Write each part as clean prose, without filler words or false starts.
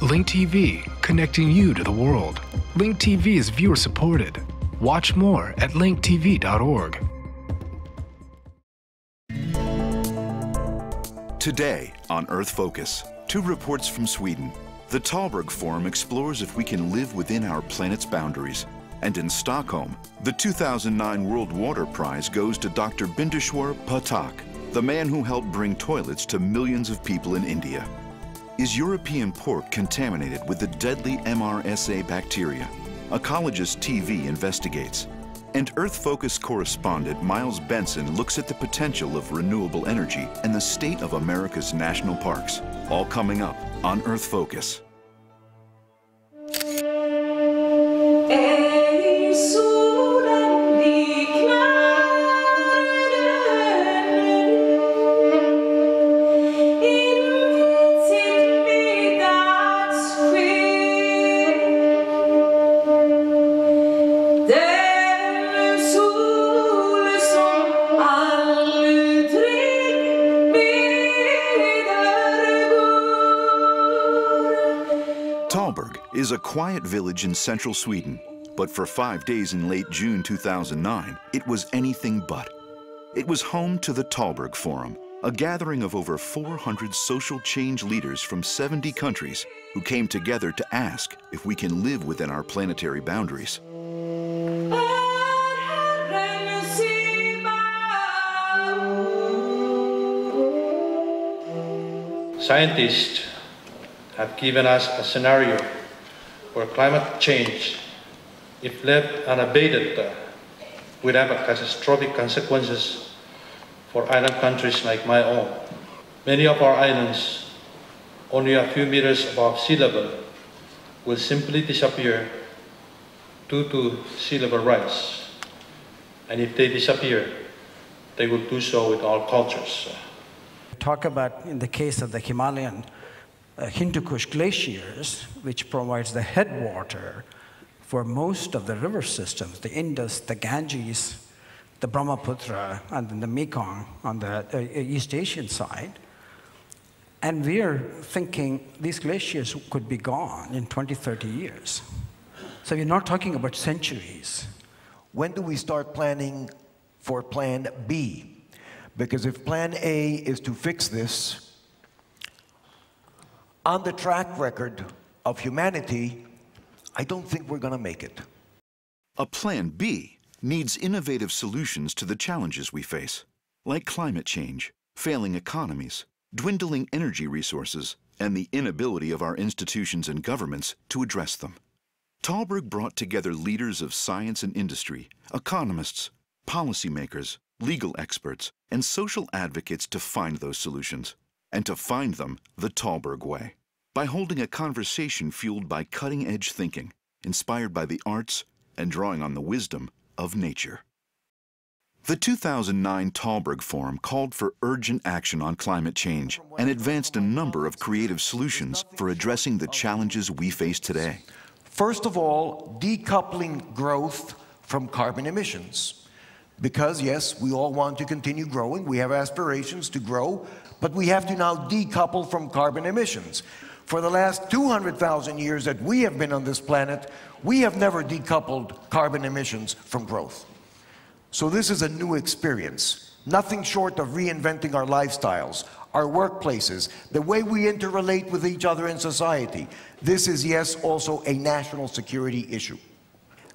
Link TV, connecting you to the world. Link TV is viewer supported. Watch more at LinkTV.org. Today on Earth Focus, two reports from Sweden. The Tallberg Forum explores if we can live within our planet's boundaries. And in Stockholm, the 2009 World Water Prize goes to Dr. Bindeshwar Pathak, the man who helped bring toilets to millions of people in India. Is European pork contaminated with the deadly MRSA bacteria? Ecologist TV investigates. And Earth Focus correspondent Miles Benson looks at the potential of renewable energy and the state of America's national parks. All coming up on Earth Focus. Is a quiet village in central Sweden, but for 5 days in late June 2009, it was anything but. It was home to the Tallberg Forum, a gathering of over 400 social change leaders from 70 countries who came together to ask if we can live within our planetary boundaries. Scientists have given us a scenario where climate change, if left unabated, would have catastrophic consequences for island countries like my own. Many of our islands, only a few meters above sea level, will simply disappear due to sea level rise. And if they disappear, they will do so with all cultures. Talk about, in the case of the Himalayan, Hindu Kush glaciers, which provides the headwater for most of the river systems, the Indus, the Ganges, the Brahmaputra, and then the Mekong on the East Asian side. And we're thinking these glaciers could be gone in 20, 30 years. So you're not talking about centuries. When do we start planning for Plan B? Because if Plan A is to fix this, on the track record of humanity, I don't think we're going to make it. A Plan B needs innovative solutions to the challenges we face, like climate change, failing economies, dwindling energy resources, and the inability of our institutions and governments to address them. Tallberg brought together leaders of science and industry, economists, policymakers, legal experts, and social advocates to find those solutions, and to find them the Tallberg way, by holding a conversation fueled by cutting-edge thinking, inspired by the arts and drawing on the wisdom of nature. The 2009 Tallberg Forum called for urgent action on climate change and advanced a number of creative solutions for addressing the challenges we face today. First of all, decoupling growth from carbon emissions. Because, yes, we all want to continue growing. We have aspirations to grow, but we have to now decouple from carbon emissions. For the last 200,000 years that we have been on this planet, we have never decoupled carbon emissions from growth. So this is a new experience. Nothing short of reinventing our lifestyles, our workplaces, the way we interrelate with each other in society. This is, yes, also a national security issue.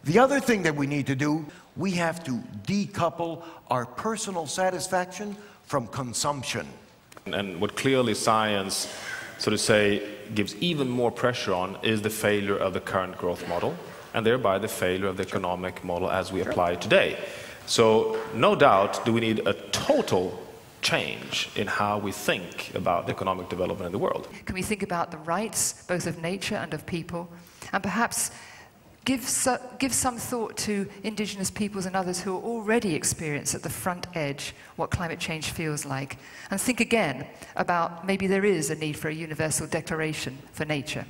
The other thing that we need to do, we have to decouple our personal satisfaction from consumption. And what clearly science, so to say, gives even more pressure on is the failure of the current growth model, and thereby the failure of the economic model as we apply it today. So no doubt do we need a total change in how we think about the economic development in the world. Can we think about the rights, both of nature and of people, and perhaps give some thought to indigenous peoples and others who are already experienced at the front edge what climate change feels like, and think again about maybe there is a need for a universal declaration for nature.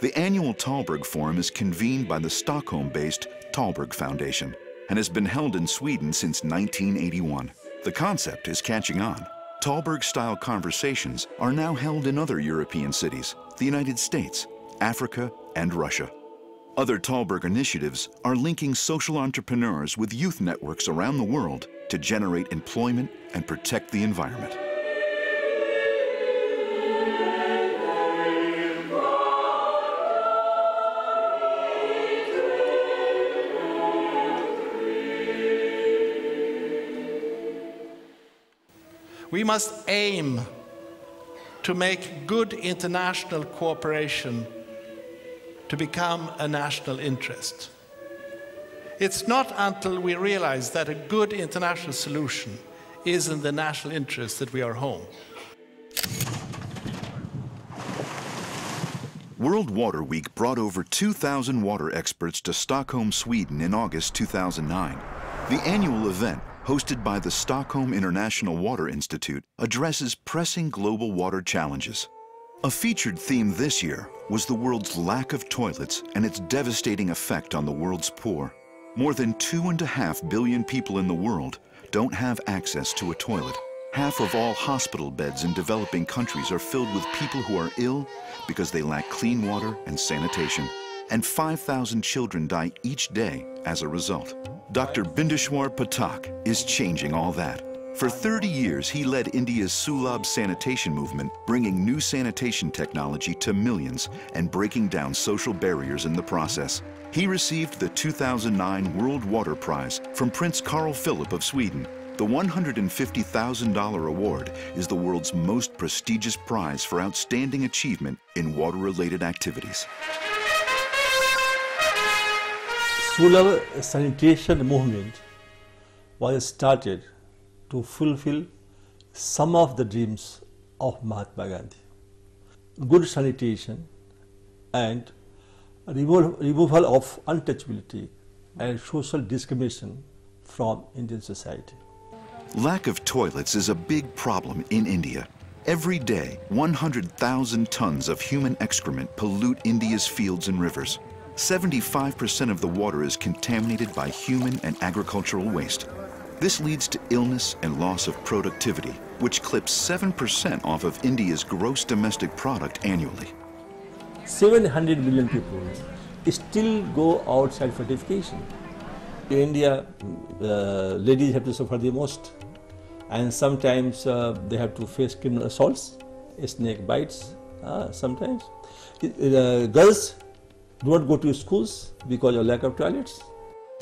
The annual Tallberg Forum is convened by the Stockholm-based Tallberg Foundation and has been held in Sweden since 1981. The concept is catching on. Tallberg-style conversations are now held in other European cities, the United States, Africa, and Russia. Other Tallberg initiatives are linking social entrepreneurs with youth networks around the world to generate employment and protect the environment. We must aim to make good international cooperation to become a national interest. It's not until we realize that a good international solution is in the national interest that we are home. World Water Week brought over 2,000 water experts to Stockholm, Sweden in August 2009. The annual event, hosted by the Stockholm International Water Institute, addresses pressing global water challenges. A featured theme this year was the world's lack of toilets and its devastating effect on the world's poor. More than 2.5 billion people in the world don't have access to a toilet. Half of all hospital beds in developing countries are filled with people who are ill because they lack clean water and sanitation. And 5,000 children die each day as a result. Dr. Bindeshwar Pathak is changing all that. For 30 years, he led India's Sulabh Sanitation Movement, bringing new sanitation technology to millions and breaking down social barriers in the process. He received the 2009 World Water Prize from Prince Carl Philip of Sweden. The $150,000 award is the world's most prestigious prize for outstanding achievement in water-related activities. Solar sanitation movement was started to fulfill some of the dreams of Mahatma Gandhi. Good sanitation and removal of untouchability and social discrimination from Indian society. Lack of toilets is a big problem in India. Every day, 100,000 tons of human excrement pollute India's fields and rivers. 75% of the water is contaminated by human and agricultural waste. This leads to illness and loss of productivity, which clips 7% off of India's gross domestic product annually. 700 million people still go outside fertilisation. In India, ladies have to suffer the most, and sometimes they have to face criminal assaults, snake bites, sometimes. Girls do not go to schools because of lack of toilets.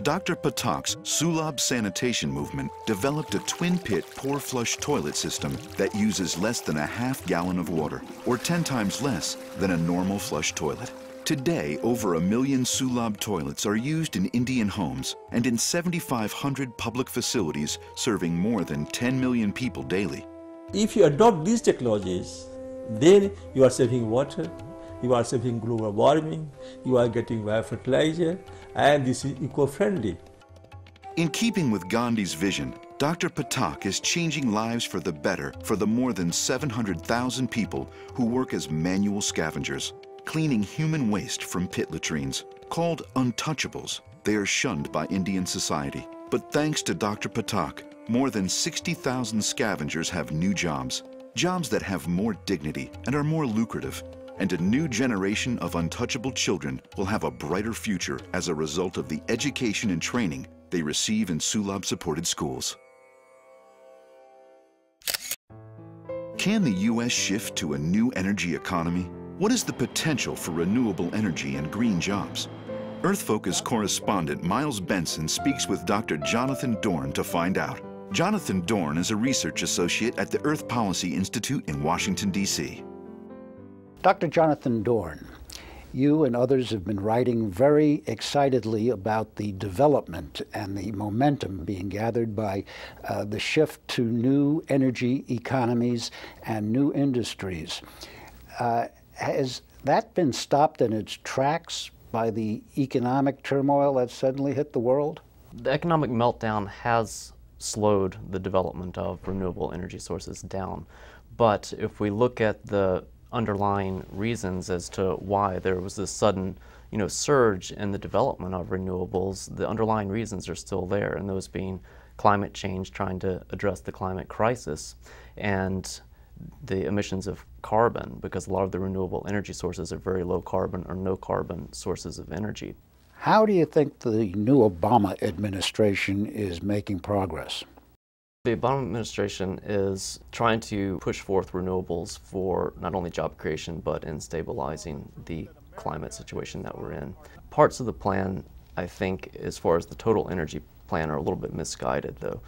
Dr. Pathak's Sulabh Sanitation Movement developed a twin-pit pour-flush toilet system that uses less than a half-gallon of water, or 10 times less than a normal flush toilet. Today, over 1 million Sulabh toilets are used in Indian homes and in 7,500 public facilities, serving more than 10 million people daily. If you adopt these technologies, then you are saving water, you are saving global warming, you are getting biofertilizer, and this is eco-friendly. In keeping with Gandhi's vision, Dr. Pathak is changing lives for the better for the more than 700,000 people who work as manual scavengers, cleaning human waste from pit latrines. Called untouchables, they are shunned by Indian society. But thanks to Dr. Pathak, more than 60,000 scavengers have new jobs, jobs that have more dignity and are more lucrative. And a new generation of untouchable children will have a brighter future as a result of the education and training they receive in Sulabh-supported schools. Can the U.S. shift to a new energy economy? What is the potential for renewable energy and green jobs? Earth Focus correspondent Miles Benson speaks with Dr. Jonathan Dorn to find out. Jonathan Dorn is a research associate at the Earth Policy Institute in Washington, D.C. Dr. Jonathan Dorn, you and others have been writing very excitedly about the development and the momentum being gathered by the shift to new energy economies and new industries. Has that been stopped in its tracks by the economic turmoil that suddenly hit the world? The economic meltdown has slowed the development of renewable energy sources down, but if we look at the underlying reasons as to why there was this sudden, surge in the development of renewables, the underlying reasons are still there, and those being climate change, trying to address the climate crisis, and the emissions of carbon, because a lot of the renewable energy sources are very low carbon or no carbon sources of energy. How do you think the new Obama administration is making progress? The Obama administration is trying to push forth renewables for not only job creation, but in stabilizing the climate situation that we're in. Parts of the plan, I think, as far as the total energy plan, are a little bit misguided, though.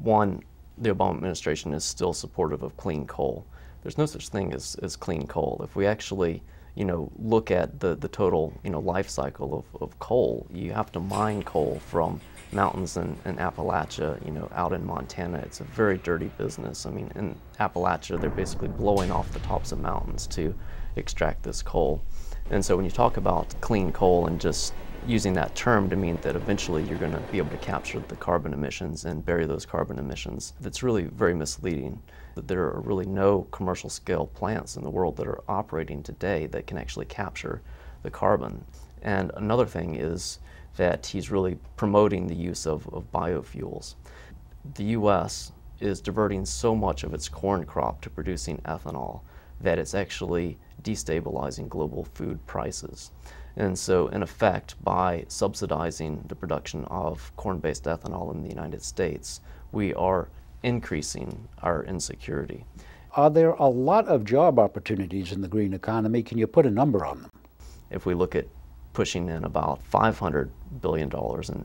One, the Obama administration is still supportive of clean coal. There's no such thing as clean coal. If we actually look at the total life cycle of coal, you have to mine coal from mountains in Appalachia, out in Montana. It's a very dirty business. I mean, in Appalachia, they're basically blowing off the tops of mountains to extract this coal. And so when you talk about clean coal and just using that term to mean that eventually you're going to be able to capture the carbon emissions and bury those carbon emissions, that's really very misleading. There are really no commercial scale plants in the world that are operating today that can actually capture the carbon. And another thing is that he's really promoting the use of biofuels. The U.S. is diverting so much of its corn crop to producing ethanol that it's actually destabilizing global food prices. And so, in effect, by subsidizing the production of corn-based ethanol in the United States, we are increasing our insecurity. Are there a lot of job opportunities in the green economy? Can you put a number on them? If we look at pushing in about $500 billion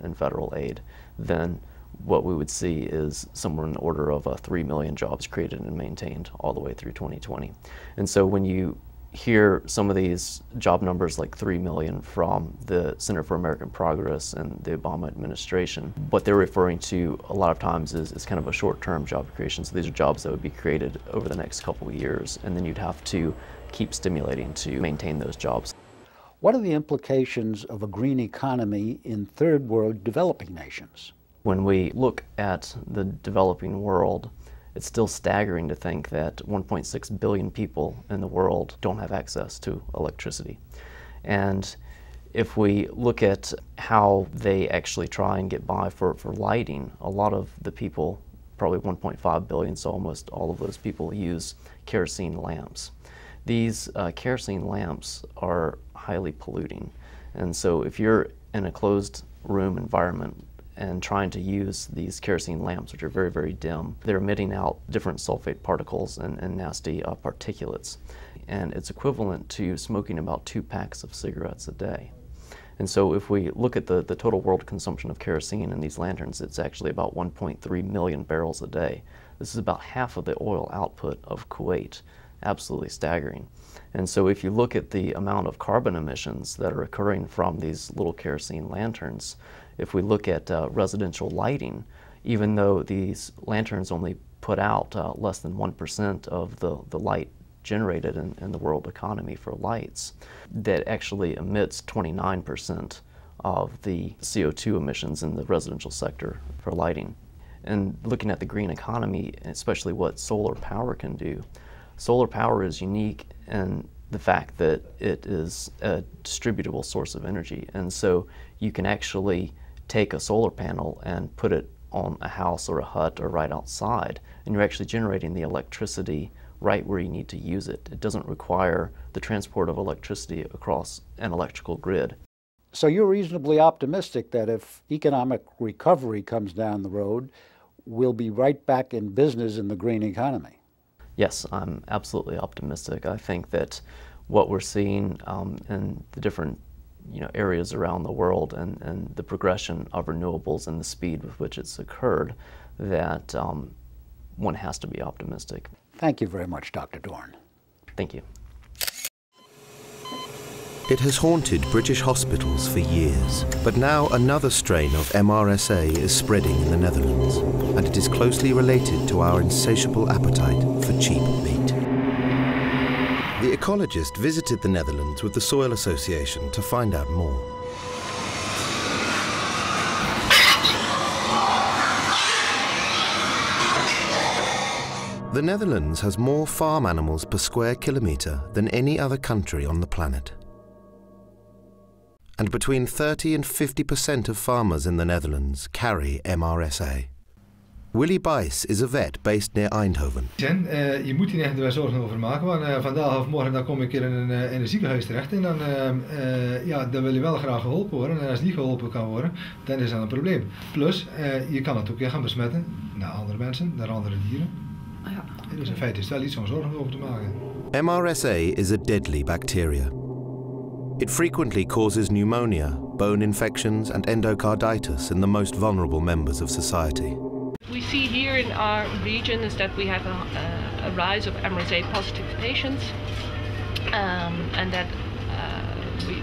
in federal aid, then what we would see is somewhere in the order of 3 million jobs created and maintained all the way through 2020. And so when you hear some of these job numbers like 3 million from the Center for American Progress and the Obama administration, what they're referring to a lot of times is kind of a short-term job creation. So these are jobs that would be created over the next couple of years, and then you'd have to keep stimulating to maintain those jobs. What are the implications of a green economy in third world developing nations? When we look at the developing world, it's still staggering to think that 1.6 billion people in the world don't have access to electricity. And if we look at how they actually try and get by for lighting, a lot of the people, probably 1.5 billion, so almost all of those people, use kerosene lamps. These kerosene lamps are highly polluting. And so if you're in a closed room environment and trying to use these kerosene lamps, which are very, very dim, they're emitting out different sulfate particles and nasty particulates. And it's equivalent to smoking about 2 packs of cigarettes a day. And so if we look at the total world consumption of kerosene in these lanterns, it's actually about 1.3 million barrels a day. This is about half of the oil output of Kuwait. Absolutely staggering. And so if you look at the amount of carbon emissions that are occurring from these little kerosene lanterns, if we look at residential lighting, even though these lanterns only put out less than 1% of the light generated in the world economy for lights, that actually emits 29% of the CO2 emissions in the residential sector for lighting. And looking at the green economy, especially what solar power can do, solar power is unique in the fact that it is a distributable source of energy. And so you can actually take a solar panel and put it on a house or a hut or right outside, and you're actually generating the electricity right where you need to use it. It doesn't require the transport of electricity across an electrical grid. So you're reasonably optimistic that if economic recovery comes down the road, we'll be right back in business in the green economy. Yes, I'm absolutely optimistic. I think that what we're seeing in the different areas around the world and the progression of renewables and the speed with which it's occurred, that one has to be optimistic. Thank you very much, Dr. Dorn. Thank you. It has haunted British hospitals for years, but now another strain of MRSA is spreading in the Netherlands, and it is closely related to our insatiable appetite for cheap meat. The ecologist visited the Netherlands with the Soil Association to find out more. The Netherlands has more farm animals per square kilometre than any other country on the planet. and between 30 and 50% of farmers in the Netherlands carry MRSA. Willy Beis is a vet based near Eindhoven. Je moet hier echt wel zorgen over maken, want vandaag of morgen dan kom ik hier in een ziekenhuis terecht en dan, ja, dan wil je wel graag geholpen worden en als niet geholpen kan worden, dan is dat een probleem. Plus, je kan het ook gaan besmetten naar andere mensen, naar andere dieren. Dus in feite is daar iets om zorgen over te maken. MRSA is a deadly bacteria. It frequently causes pneumonia, bone infections and endocarditis in the most vulnerable members of society. What we see here in our region is that we have a rise of MRSA-positive patients, and that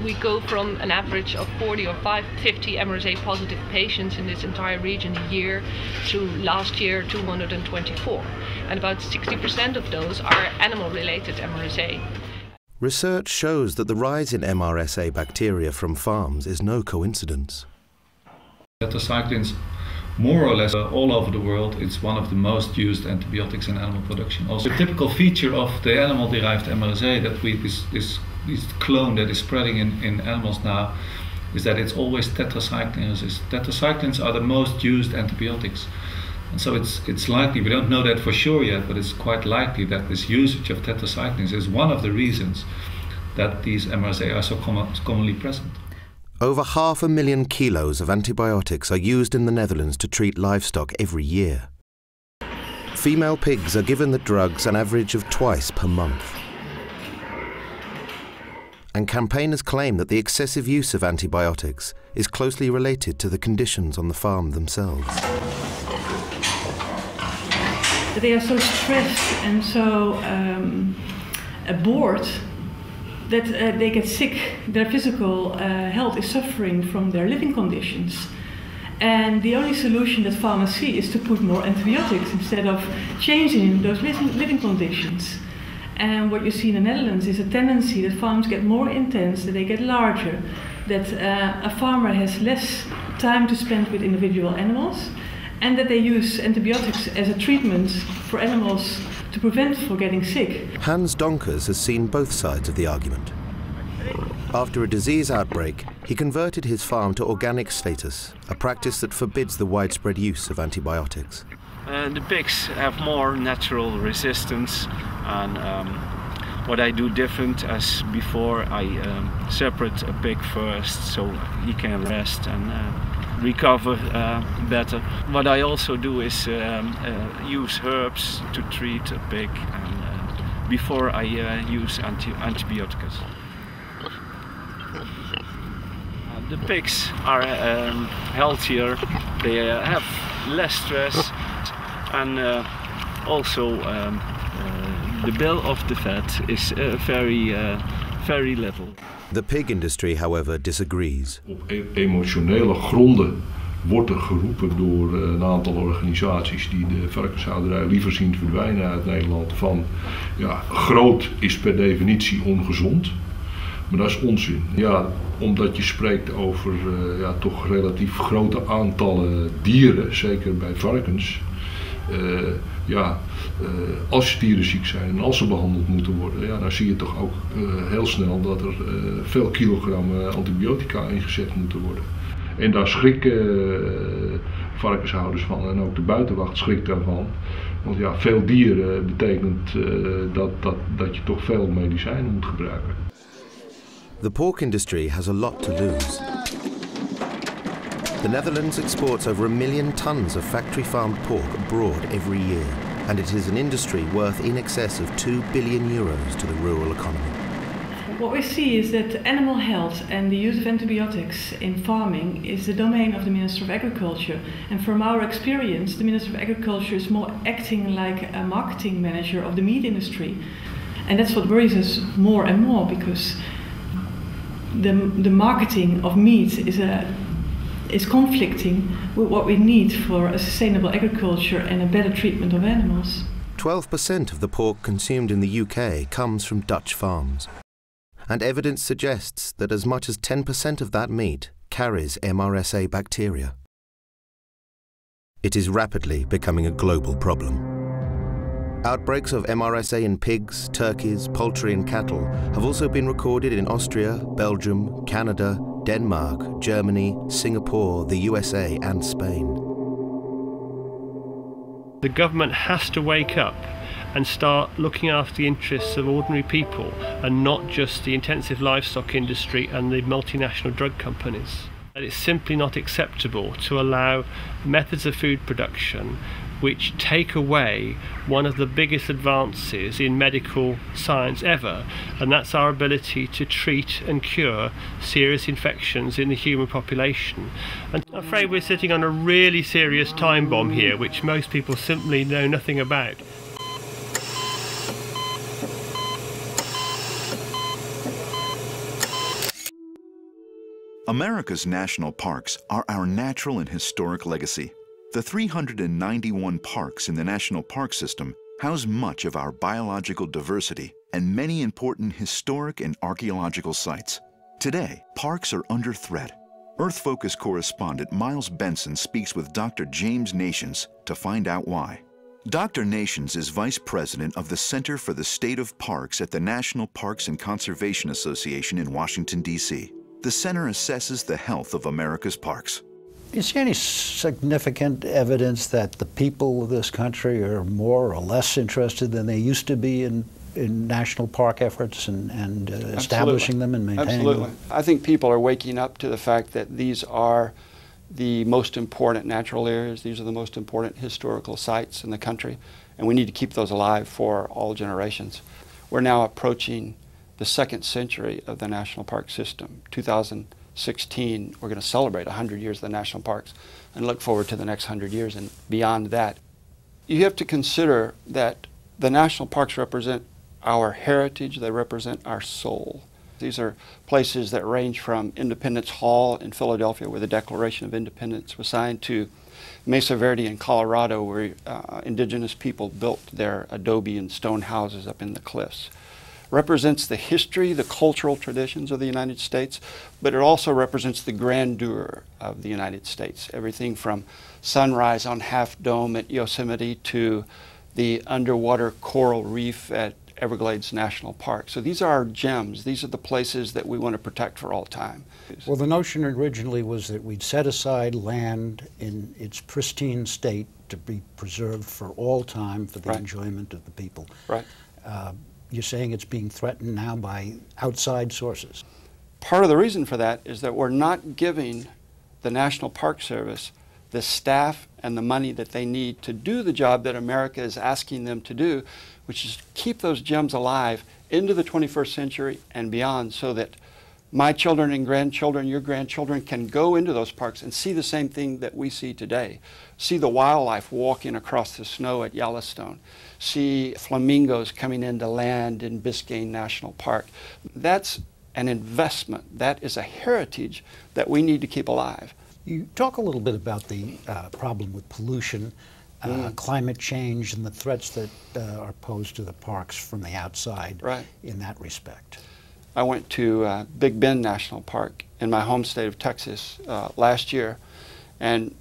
we go from an average of 40 or 50 MRSA-positive patients in this entire region a year to last year 224, and about 60% of those are animal-related MRSA. Research shows that the rise in MRSA bacteria from farms is no coincidence. Tetracyclines, more or less all over the world, it's one of the most used antibiotics in animal production. Also, a typical feature of the animal-derived MRSA that this clone that is spreading in animals now is that it's always tetracycline resistant. Tetracyclines are the most used antibiotics. And so it's likely, we don't know that for sure yet, but it's quite likely that this usage of tetracyclines is one of the reasons that these MRSA are so commonly present. Over 500,000 kilos of antibiotics are used in the Netherlands to treat livestock every year. Female pigs are given the drugs an average of twice per month. And campaigners claim that the excessive use of antibiotics is closely related to the conditions on the farm themselves. They are so stressed and so bored that they get sick, their physical health is suffering from their living conditions. And the only solution that farmers see is to put more antibiotics instead of changing those living conditions. And what you see in the Netherlands is a tendency that farms get more intense, that they get larger, that a farmer has less time to spend with individual animals, and that they use antibiotics as a treatment for animals to prevent from getting sick. Hans Donkers has seen both sides of the argument. After a disease outbreak, he converted his farm to organic status, a practice that forbids the widespread use of antibiotics. The pigs have more natural resistance, and what I do different as before, I separate a pig first so he can rest and recover better. What I also do is use herbs to treat a pig and, before I use antibiotics. The pigs are healthier, they have less stress, and also the bill of the vet is very little. The pig industry, however, disagrees. Op emotionele gronden wordt er geroepen door een aantal organisaties die de varkenshouderij liever zien verdwijnen uit Nederland van ja, groot is per definitie ongezond. Maar dat is onzin. Ja, omdat je spreekt over ja, toch relatief grote aantallen dieren, zeker bij varkens. Ja, als dieren ziek zijn en als ze behandeld moeten worden, ja, dan zie je toch ook heel snel dat er veel kilogram antibiotica ingezet moeten worden. En daar schrikken varkenshouders van en ook de buitenwacht schrikt daarvan. Want ja, veel dieren betekent dat je toch veel medicijnen moet gebruiken. The pork industry has a lot to lose. The Netherlands exports over 1 million tons of factory-farmed pork abroad every year, and it is an industry worth in excess of €2 billion to the rural economy. What we see is that animal health and the use of antibiotics in farming is the domain of the Minister of Agriculture. And from our experience, the Minister of Agriculture is more acting like a marketing manager of the meat industry. And that's what worries us more and more, because the marketing of meat is conflicting with what we need for a sustainable agriculture and a better treatment of animals. 12% of the pork consumed in the UK comes from Dutch farms. And evidence suggests that as much as 10% of that meat carries MRSA bacteria. It is rapidly becoming a global problem. Outbreaks of MRSA in pigs, turkeys, poultry and cattle have also been recorded in Austria, Belgium, Canada, Denmark, Germany, Singapore, the USA and Spain. The government has to wake up and start looking after the interests of ordinary people and not just the intensive livestock industry and the multinational drug companies. It's simply not acceptable to allow methods of food production which take away one of the biggest advances in medical science ever, and that's our ability to treat and cure serious infections in the human population. And I'm afraid we're sitting on a really serious time bomb here, which most people simply know nothing about. America's national parks are our natural and historic legacy. The 391 parks in the National Park System house much of our biological diversity and many important historic and archaeological sites. Today, parks are under threat. Earth Focus correspondent Miles Benson speaks with Dr. James Nations to find out why. Dr. Nations is vice president of the Center for the State of Parks at the National Parks and Conservation Association in Washington, D.C. The center assesses the health of America's parks. Is there any significant evidence that the people of this country are more or less interested than they used to be in national park efforts and establishing them and maintaining them? Absolutely. I think people are waking up to the fact that these are the most important natural areas, these are the most important historical sites in the country, and we need to keep those alive for all generations. We're now approaching the second century of the National Park System, 2016, we're going to celebrate 100 years of the national parks and look forward to the next 100 years and beyond that. You have to consider that the national parks represent our heritage, they represent our soul. These are places that range from Independence Hall in Philadelphia, where the Declaration of Independence was signed, to Mesa Verde in Colorado, where indigenous people built their adobe and stone houses up in the cliffs. Represents the history, the cultural traditions of the United States, but it also represents the grandeur of the United States. Everything from sunrise on Half Dome at Yosemite to the underwater coral reef at Everglades National Park. So these are our gems. These are the places that we want to protect for all time. Well, the notion originally was that we'd set aside land in its pristine state to be preserved for all time for the enjoyment of the people. Right. You're saying it's being threatened now by outside sources. Part of the reason for that is that we're not giving the National Park Service the staff and the money that they need to do the job that America is asking them to do, which is keep those gems alive into the 21st century and beyond, so that my children and grandchildren, your grandchildren, can go into those parks and see the same thing that we see today. See the wildlife walking across the snow at Yellowstone. See flamingos coming into land in Biscayne National Park. That's an investment. That is a heritage that we need to keep alive. You talk a little bit about the problem with pollution, climate change, and the threats that are posed to the parks from the outside in that respect. I went to Big Bend National Park in my home state of Texas last year and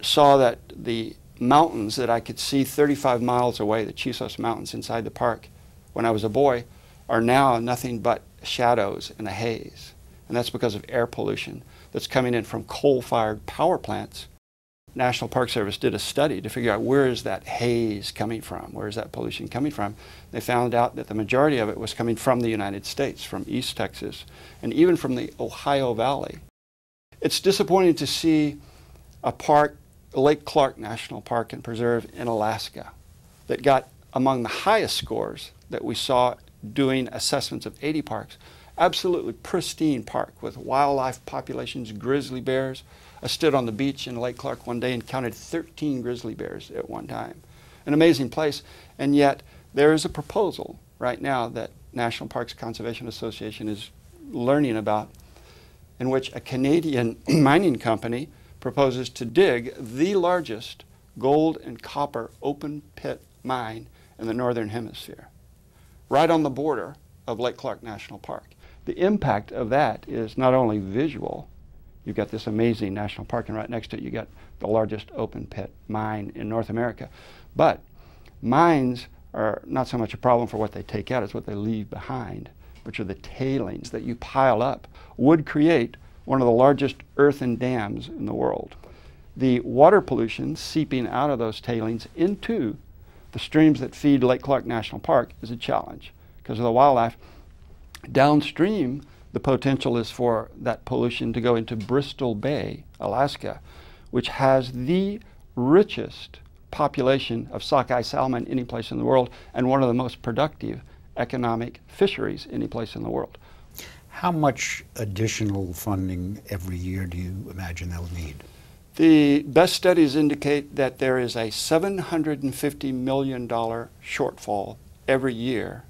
saw that the mountains that I could see 35 miles away, the Chisos Mountains inside the park when I was a boy, are now nothing but shadows and a haze. And that's because of air pollution that's coming in from coal-fired power plants. National Park Service did a study to figure out where is that haze coming from, where is that pollution coming from. They found out that the majority of it was coming from the United States, from East Texas, and even from the Ohio Valley. It's disappointing to see a park, Lake Clark National Park and Preserve in Alaska, that got among the highest scores that we saw doing assessments of 80 parks. Absolutely pristine park with wildlife populations, grizzly bears. I stood on the beach in Lake Clark one day and counted 13 grizzly bears at one time. An amazing place, and yet there is a proposal right now that National Parks Conservation Association is learning about, in which a Canadian mining company proposes to dig the largest gold and copper open pit mine in the Northern Hemisphere, right on the border of Lake Clark National Park. The impact of that is not only visual. You've got this amazing national park, and right next to it, you got the largest open pit mine in North America. But mines are not so much a problem for what they take out, it's what they leave behind, which are the tailings that you pile up. Would create one of the largest earthen dams in the world. The water pollution seeping out of those tailings into the streams that feed Lake Clark National Park is a challenge because of the wildlife. Downstream, the potential is for that pollution to go into Bristol Bay, Alaska, which has the richest population of sockeye salmon any place in the world and one of the most productive economic fisheries any place in the world. How much additional funding every year do you imagine they'll need? The best studies indicate that there is a $750 million shortfall every year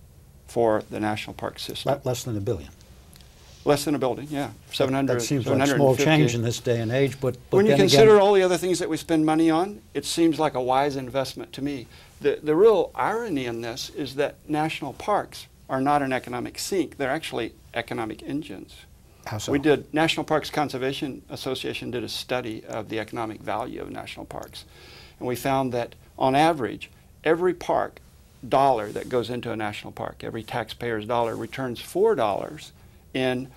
for the national park system. Less than $1 billion. Less than $1 billion, yeah. 700, that seems like a small change in this day and age, but when you consider again, all the other things that we spend money on, it seems like a wise investment to me. The real irony in this is that national parks are not an economic sink. They're actually economic engines. How so? We did, National Parks Conservation Association did a study of the economic value of national parks. And we found that on average, every park dollar that goes into a national park, every taxpayer's dollar returns $4 in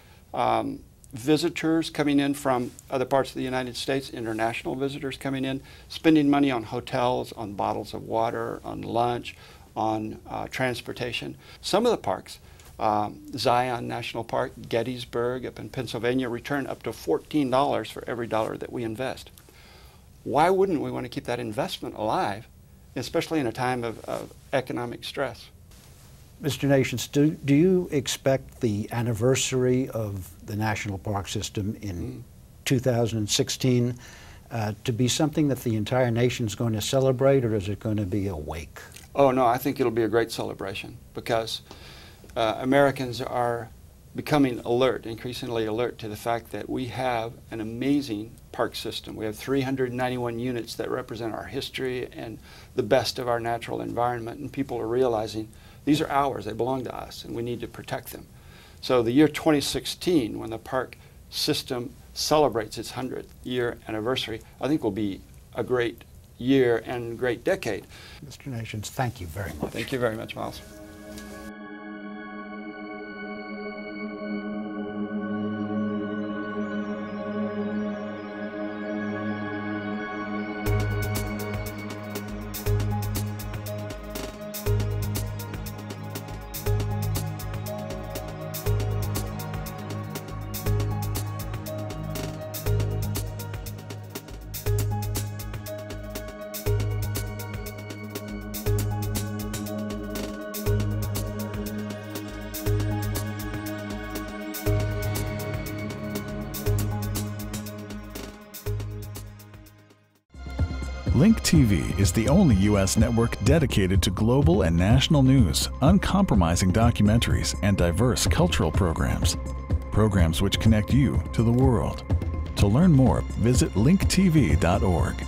visitors coming in from other parts of the United States, international visitors coming in, spending money on hotels, on bottles of water, on lunch, on transportation. Some of the parks, Zion National Park, Gettysburg up in Pennsylvania, return up to $14 for every dollar that we invest. Why wouldn't we want to keep that investment alive, especially in a time of economic stress? Mr. Nations, do you expect the anniversary of the national park system in 2016 to be something that the entire nation is going to celebrate, or is it going to be a wake? Oh, no, I think it'll be a great celebration because Americans are becoming alert, increasingly alert to the fact that we have an amazing park system. We have 391 units that represent our history and the best of our natural environment, and people are realizing these are ours, they belong to us, and we need to protect them. So the year 2016, when the park system celebrates its 100th year anniversary, I think will be a great year and great decade. Mr. Nations, thank you very much. Thank you very much, Miles. Link TV is the only U.S. network dedicated to global and national news, uncompromising documentaries, and diverse cultural programs. Programs which connect you to the world. To learn more, visit LinkTV.org.